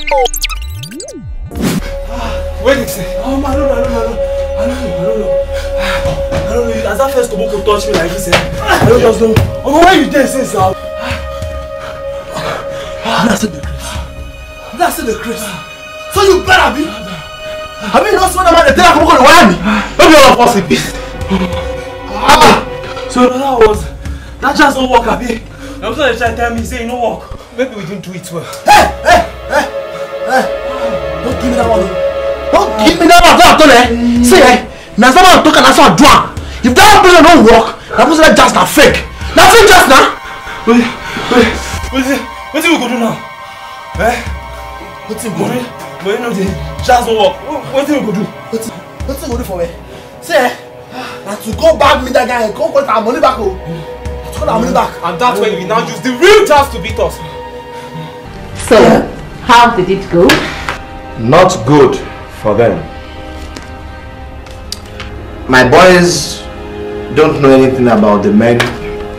Wait, oh, I don't know. As that first Tobo could touch me like this, I don't just know. Oh, why you did this now? That's the Chris. So you better be. I mean, not so about the thing I'm going to win. Maybe all of us in peace. So that just don't work, Abi. I'm sorry, trying to tell me, say, no work. Maybe we didn't do it well. Hey! Don't give me that one. Don't give me that one. See, now someone talking, that's what I do. If that person don't work, that person is just a fake. That's it, just now. Wait. What do we go do now? Eh? What do we go do? But you know the chance don't work. What do we go do? What do we go do for me? See, now to go back with that guy, go get our money back. And that's when we now use the real chance to beat us. So, how did it go? Not good for them. My boys don't know anything about the men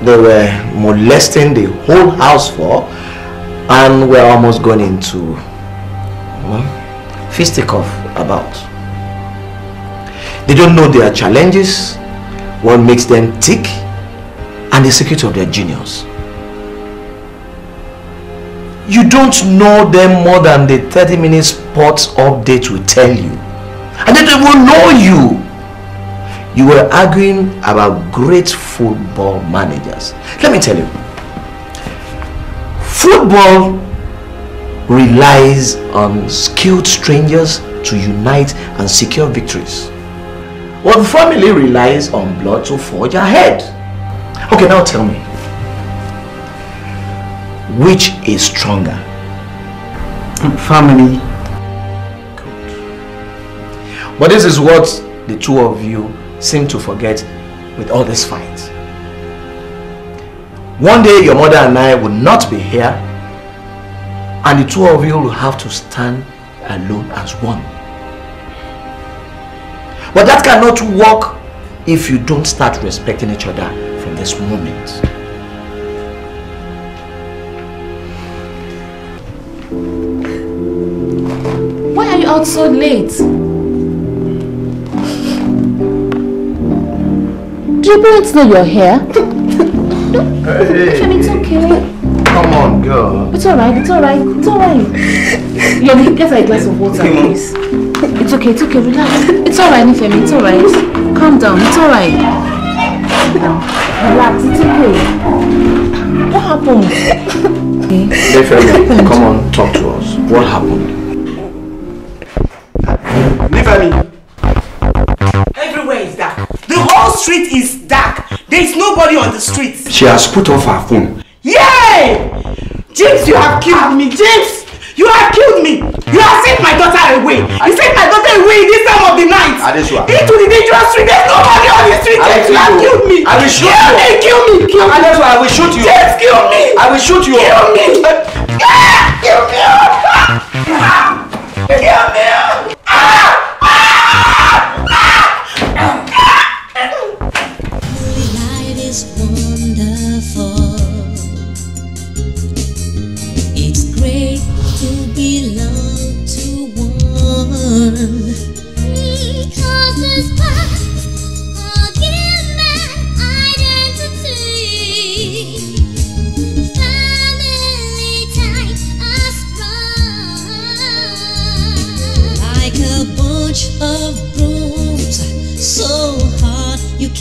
they were molesting the whole house for, and we're almost going into fisticuff about. They don't know their challenges, what makes them tick, and the secret of their genius. You don't know them more than the 30-minute sports update will tell you. And they don't even know you. You were arguing about great football managers. Let me tell you. Football relies on skilled strangers to unite and secure victories. Well, the family relies on blood to forge ahead. Okay, now tell me, which is stronger? Family. Good. But this is what the two of you seem to forget with all this fight. One day your mother and I will not be here, and the two of you will have to stand alone as one. But that cannot work if you don't start respecting each other from this moment. Why are you out so late? Do your parents know you're here? Hey. It's okay. Come on, girl. It's alright. Yomi, get a glass of water, please. It's okay, relax. It's alright, Nifemi, it's alright. Calm down, it's alright. Relax, it's okay. What happened? Nifemi, come on, talk to us. What happened? Nifemi! Everywhere is dark. The whole street is dark. There is nobody on the streets. She has put off her phone. Yay! James, you have killed me. James, you have killed me. You have sent my daughter away. You sent my daughter away this time of the night. Into the dangerous street. There's nobody on the street. James, you have killed me. I will shoot you. Kill me. I will shoot you. James, kill me. I will shoot you. Kill me. Kill me. Kill me.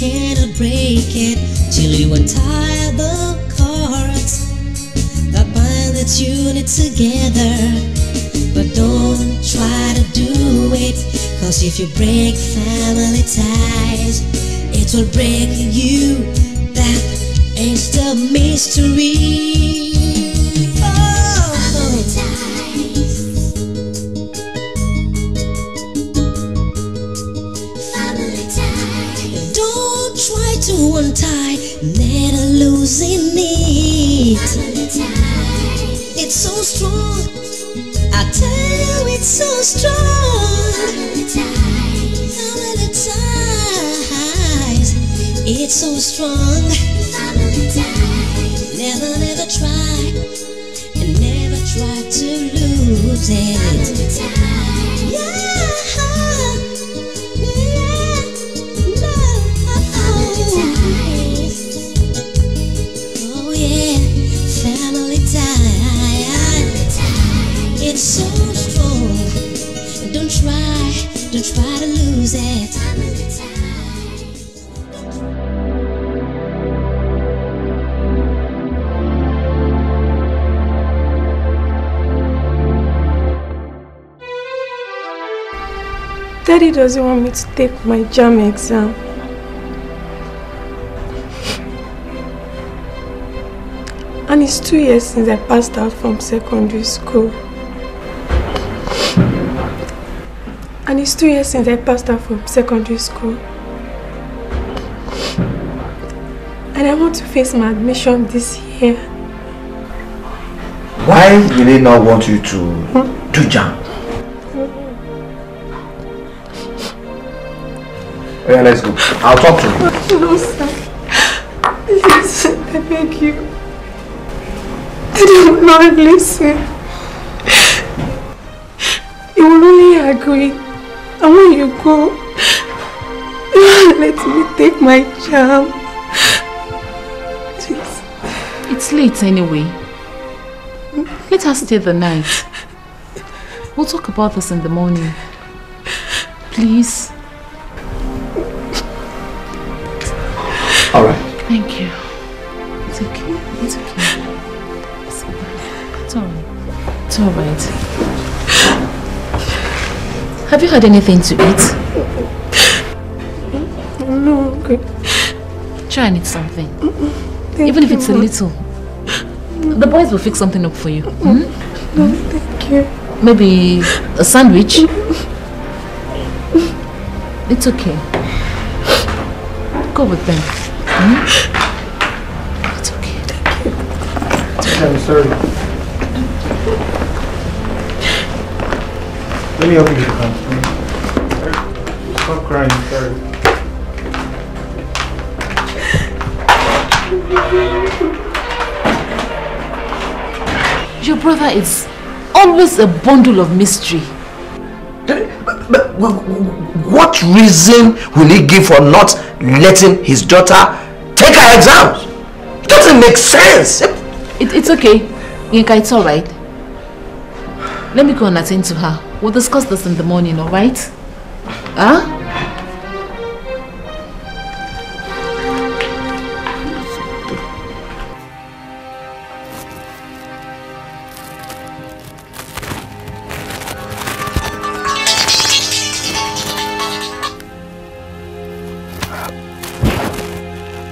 Cannot break it till you untie the cords that bind its units together. But don't try to do it, cause if you break family ties, it will break you. That is the mystery. One tie, never losing it. It's so strong, I tell you, it's so strong. Family ties, it's so strong. Never try, and never try to lose it? Try to lose it. Daddy doesn't want me to take my JAM exam. And it's 2 years since I passed out from secondary school. And it's 2 years since I passed out from secondary school. And I want to face my admission this year. Why do they not want you to do JAM? Yeah, let's go. I'll talk to you. No, sir. Please, I beg you. I do not listen. You will only agree. And when you go, let me take my JAM. Please. It's late anyway. Let us stay the night. We'll talk about this in the morning. Please. All right. Thank you. It's okay. It's okay. It's all right. It's all right. It's all right. Have you had anything to eat? No, okay. Try and eat something. Even if it's a little. The boys will fix something up for you. No, thank you. Maybe a sandwich? It's okay. Go with them. It's okay. Thank you. I'm sorry. Let me help you. Stop crying, sorry. Your brother is always a bundle of mystery. But what reason will he give for not letting his daughter take her exams? It doesn't make sense. It's okay, Yinka, it's alright. Let me go and attend to her. We'll discuss this in the morning, all right? Huh?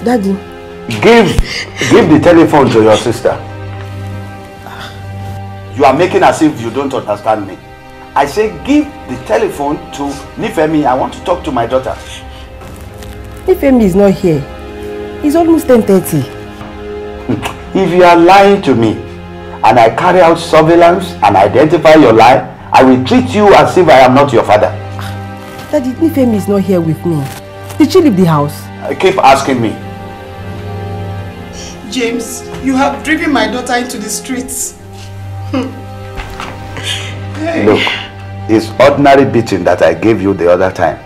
Daddy. Give the telephone to your sister. You are making as if you don't understand me. I say give the telephone to Nifemi. I want to talk to my daughter. Nifemi is not here. It's almost 10:30. If you are lying to me and I carry out surveillance and identify your lie, I will treat you as if I am not your father. Daddy, Nifemi is not here with me. Did she leave the house? I keep asking me. James, you have driven my daughter into the streets. Hey. Look. It's ordinary beating that I gave you the other time.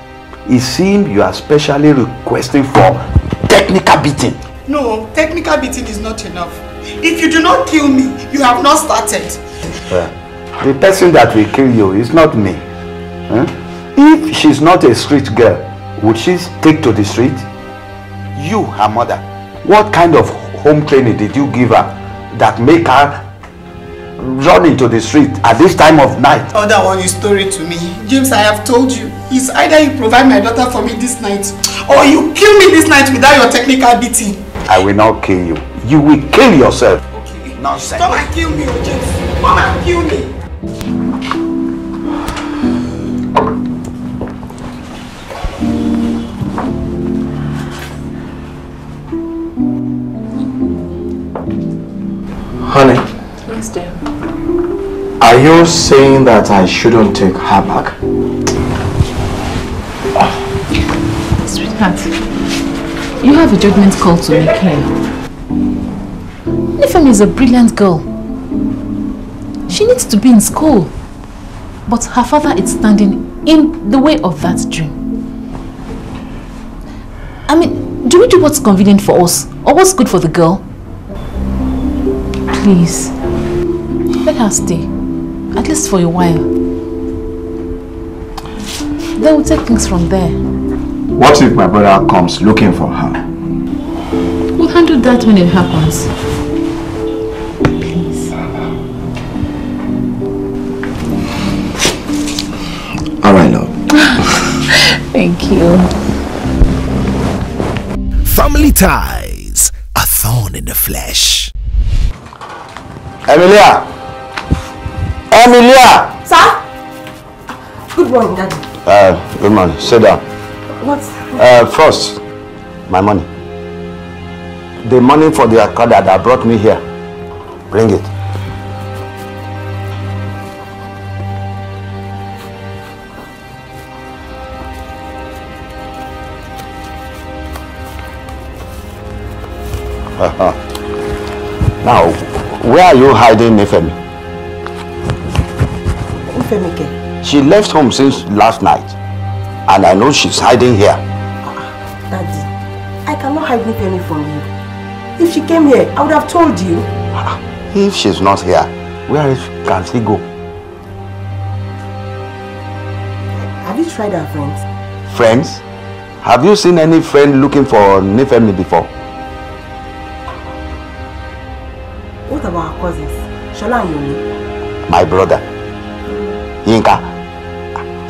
It seems you are specially requesting for technical beating. No, technical beating is not enough. If you do not kill me, you have not started. The person that will kill you is not me. If she's not a street girl, would she take to the street? You, her mother, what kind of home training did you give her that make her run into the street at this time of night? Oh, that one is story to me. James, I have told you. It's either you provide my daughter for me this night or you kill me this night without your technical beating. I will not kill you. You will kill yourself. Okay. Nonsense. Come and kill me, oh James. Come and kill me. Honey. Yes, dear. Are you saying that I shouldn't take her back? Sweetheart, you have a judgment call to make here. Nifemi is a brilliant girl. She needs to be in school. But her father is standing in the way of that dream. I mean, do we do what's convenient for us or what's good for the girl? Please, let her stay, at least for a while. Then we'll take things from there. What if my brother comes looking for her? We'll handle that when it happens. Please. All right, love. Thank you. Family ties, a thorn in the flesh. Emilia! Emilia! Sir? Good morning, Daddy. Good morning. Sit down. What's first, my money. The money for the Okada that brought me here. Bring it. Now, where are you hiding Nifemi? Nifemi? She left home since last night, and I know she's hiding here. Daddy, I cannot hide Nifemi from you. If she came here, I would have told you. If she's not here, where can she go? Have you tried her friends? Friends? Have you seen any friend looking for Nifemi before? What about our cousins, Shola and Yomi? My brother, Yinka,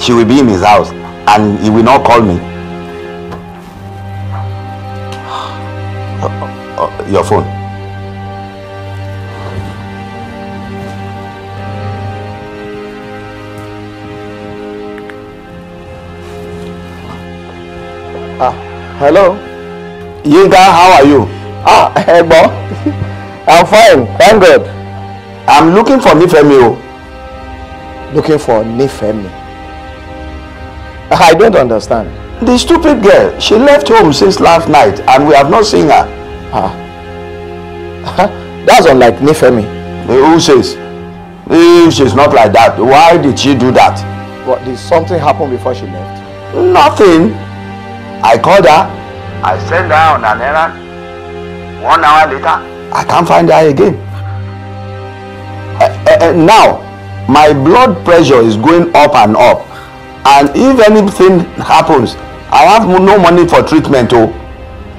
she will be in his house and he will not call me. Your phone. Hello? Yinka, how are you? Hey, boy. I'm fine, thank God. I'm looking for Nifemi. Looking for Nifemi? I don't understand. The stupid girl, she left home since last night and we have not seen her. That's unlike Nifemi. Who says? She's not like that. Why did she do that? But did something happen before she left? Nothing. I called her. I sent her on an errand. 1 hour later, I can't find her again. Now, my blood pressure is going up and up. And if anything happens, I have no money for treatment. Oh.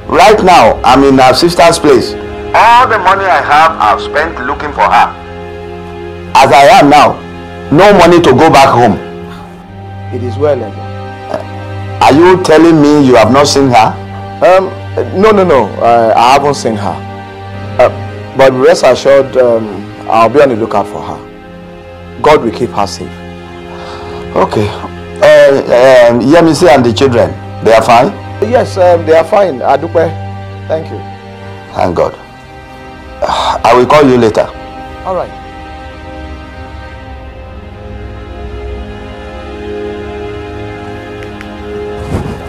Right now, I'm in her sister's place. All the money I have, I've spent looking for her. As I am now, no money to go back home. It is well, Ebo. Are you telling me you have not seen her? No. I haven't seen her. But rest assured, I'll be on the lookout for her. God will keep her safe. Okay. Yemisi and the children, they are fine? Yes, they are fine. Adupe, thank you. Thank God. I will call you later. All right.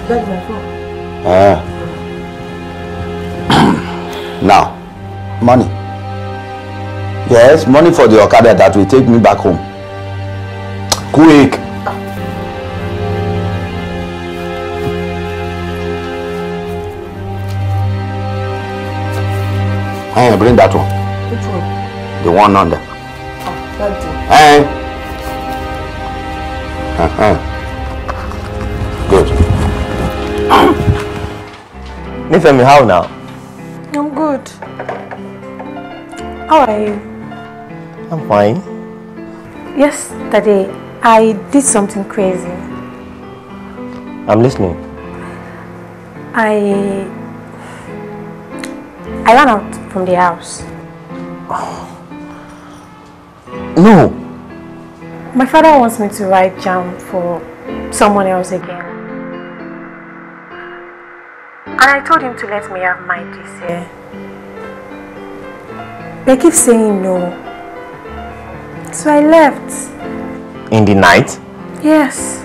That's my phone. Now. Money. Yes, money for the Okada that will take me back home. Quick. Hey, bring that one. Which one? The one under. That one. Hey. Good. Nifemi, how now? I'm good. How are you? I'm fine. Yesterday, I did something crazy. I'm listening. I ran out from the house. No. My father wants me to write JAM for someone else again. And I told him to let me have mine this year. They keep saying no. So I left. In the night? Yes.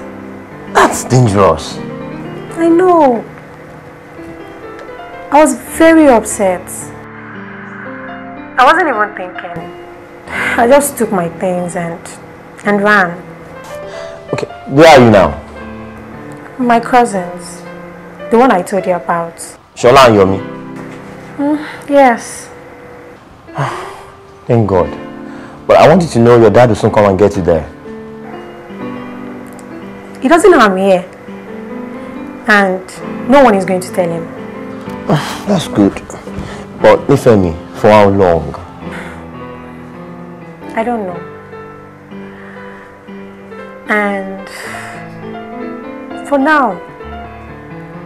That's dangerous. I know. I was very upset. I wasn't even thinking. I just took my things and ran. Where are you now? My cousins. The one I told you about. Shola and Yomi? Yes. Thank God. But I want you to know your dad will soon come and get you there. He doesn't know I'm here. And no one is going to tell him. That's good. But Nifemi, for how long? I don't know. And for now,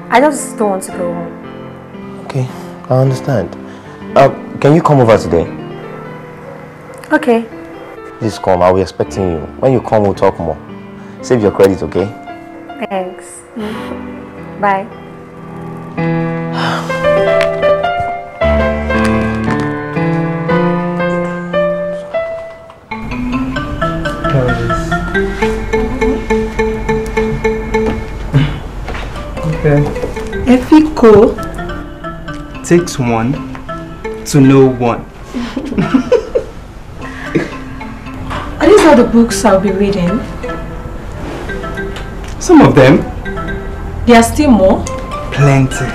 I just don't want to go home. Okay, I understand. Can you come over today? Okay. Please come, I'll be expecting you. When you come, we'll talk more. Save your credit, okay? Thanks. Bye. Okay. Efiko takes one to know one. Are these all the books I'll be reading? Some of them. There are still more? Plenty.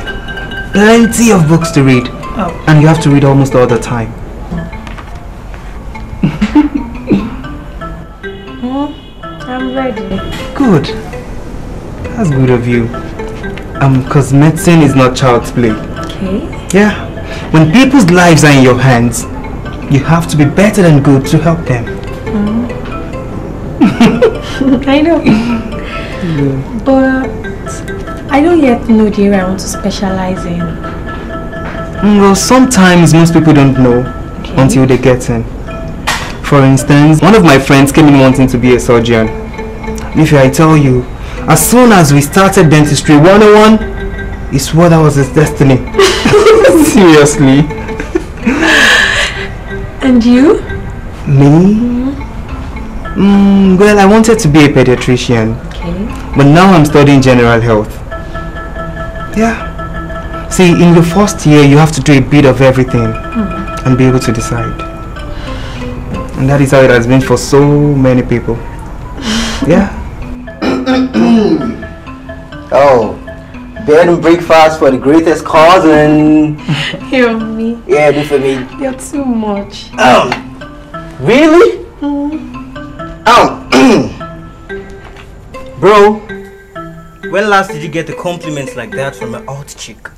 Plenty of books to read. Oh. And you have to read almost all the time. I'm ready. Good. That's good of you. Because medicine is not child's play. Okay. Yeah. When people's lives are in your hands, you have to be better than good to help them. I know. Yeah. But I don't yet know the area I want to specialize in. Well, sometimes most people don't know until they get in. For instance, one of my friends came in wanting to be a surgeon. If I tell you, as soon as we started Dentistry 101, he swore that was his destiny. Seriously. And you? Me? Well, I wanted to be a pediatrician. But now I'm studying general health. Yeah. See, in your first year, you have to do a bit of everything and be able to decide. And that is how it has been for so many people. Yeah. Bed and breakfast for the greatest cousin. Hear me. Yeah, do for me. You're too much. Really? Bro, when last did you get a compliment like that from an old chick?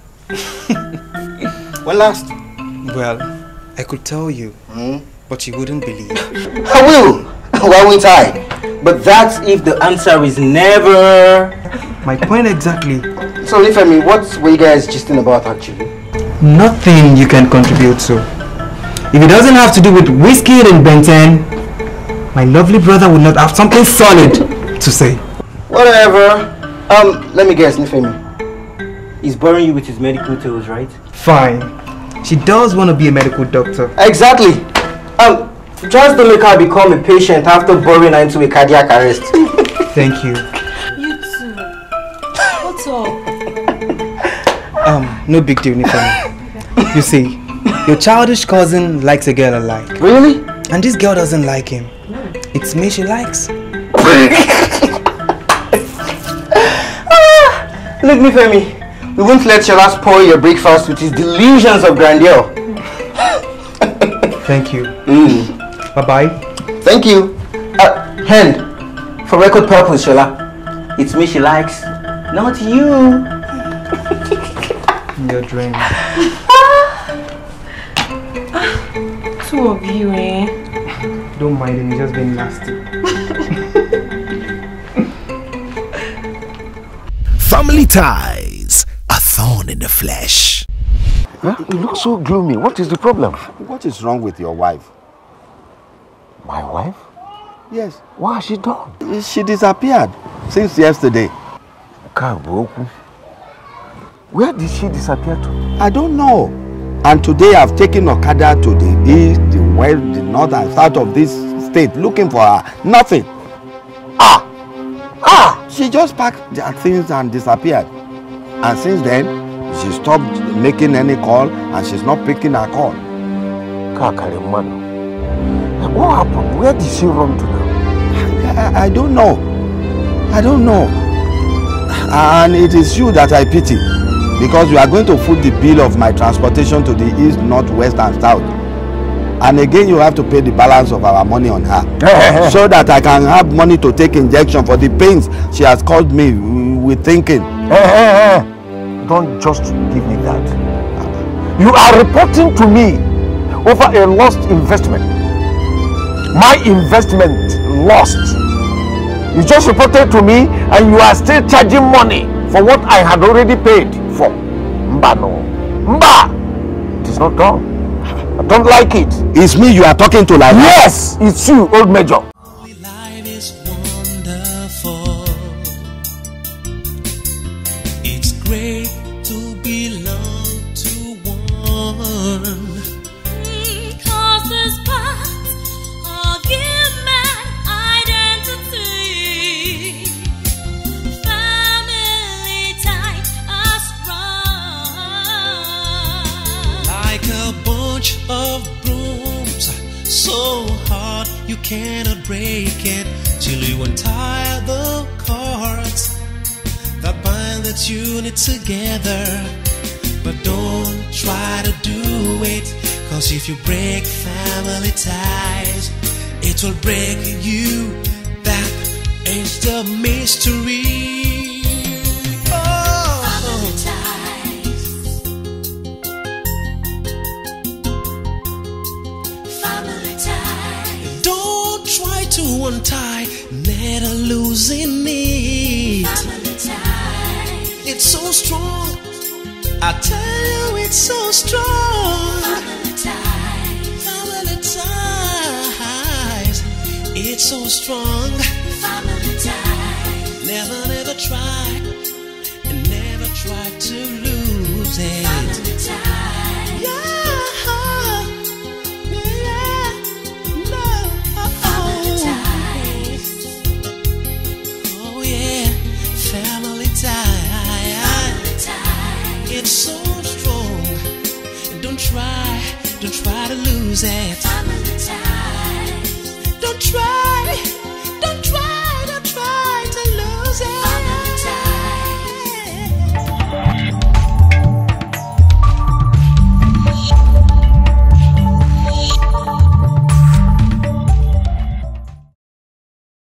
When last? Well, I could tell you, but you wouldn't believe. I will! Why won't I? But that's if the answer is never. My point exactly. So, Nifemi, what were you guys gisting about actually? Nothing you can contribute to. If it doesn't have to do with whiskey and Benton, my lovely brother would not have something solid to say. Whatever. Let me guess, Nifemi. He's boring you with his medical tales, right? Fine. She does want to be a medical doctor. Exactly. Just don't make her become a patient after boring her into a cardiac arrest. Thank you. You too. What's up? No big deal, Nifemi. You see, your childish cousin likes a girl alike. Really? And this girl doesn't like him. No. It's me she likes. Look, Nifemi, we won't let Sheila spoil your breakfast with his delusions of grandeur. Thank you. Bye-bye. Thank you. Hand, for record purpose, Sheila, it's me she likes, not you. Your dream. Two of you, eh? Don't mind him, he's just being nasty. Family ties, a thorn in the flesh. Huh? You look so gloomy. What is the problem? What is wrong with your wife? My wife? Yes. What has she done? She disappeared since yesterday. Where did she disappear to? I don't know. And today I've taken Okada to the east, the west, the north and south of this state looking for her. Nothing. She just packed her things and disappeared. And since then, she stopped making any call and she's not picking her call. What happened? Where did she run to now? I don't know. I don't know. And it is you that I pity, because you are going to foot the bill of my transportation to the east, north, west, and south. And again, you have to pay the balance of our money on her. So that I can have money to take injection for the pains she has caused me with thinking. Don't just give me that. You are reporting to me over a lost investment. My investment lost. You just reported to me and you are still charging money for what I had already paid for. Mba no. Mba! It is not done. I don't like it. It's me you are talking to like that? Yes, it's you, old major. Life is wonderful. It's great to belong to one. Because it's part of human identity. Family ties us strong. Like a bunch of brooms, so hard you cannot break it, till you untie the cords that bind that unit together. But don't try to do it, cause if you break family ties, it will break you. That is the mystery. Oh. Family ties. Family ties. Don't try to untie, never losing it. Family ties. It's so strong. I tell you, it's so strong. Family ties. Family ties. It's so strong. Family ties. Never, never try. And never try to lose it. Family ties. Yeah. Yeah. No. Family ties. Oh, yeah. Family ties. It's so strong. Don't try to lose it. Family ties. Don't try.